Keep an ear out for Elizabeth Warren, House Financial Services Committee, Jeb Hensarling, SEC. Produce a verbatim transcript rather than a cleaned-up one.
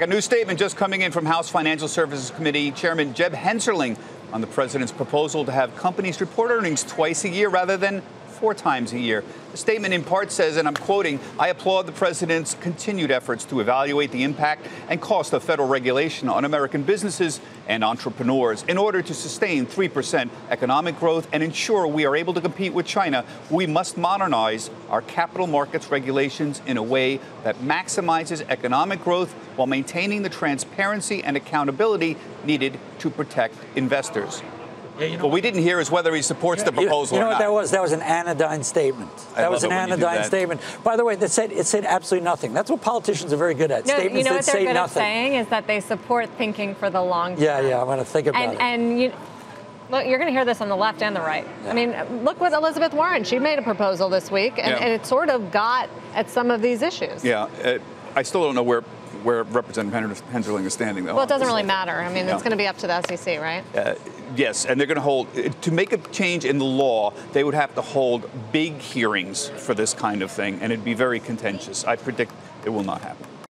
A new statement just coming in from House Financial Services Committee Chairman Jeb Hensarling on the president's proposal to have companies report earnings twice a year rather than four times a year. The statement in part says, and I'm quoting, "I applaud the president's continued efforts to evaluate the impact and cost of federal regulation on American businesses and entrepreneurs. In order to sustain three percent economic growth and ensure we are able to compete with China, we must modernize our capital markets regulations in a way that maximizes economic growth while maintaining the transparency and accountability needed to protect investors." Yeah, you know, what we didn't hear is whether he supports the proposal. You know, you know or not. What that was? That was an anodyne statement. That was an anodyne statement. By the way, that said, it said absolutely nothing. That's what politicians are very good at. No, statements you know that what they're say good nothing. At saying is that they support thinking for the long term. Yeah, yeah, I'm going to think about and, it. And you, look, you're going to hear this on the left and the right. Yeah. I mean, look with Elizabeth Warren. She made a proposal this week, and, yeah. and it sort of got at some of these issues. Yeah, it, I still don't know where. where Representative Hensarling is standing, though. Well, it doesn't really matter. I mean, no. It's going to be up to the S E C, right? Uh, yes, and they're going to hold, to make a change in the law, they would have to hold big hearings for this kind of thing, and it'd be very contentious. I predict it will not happen.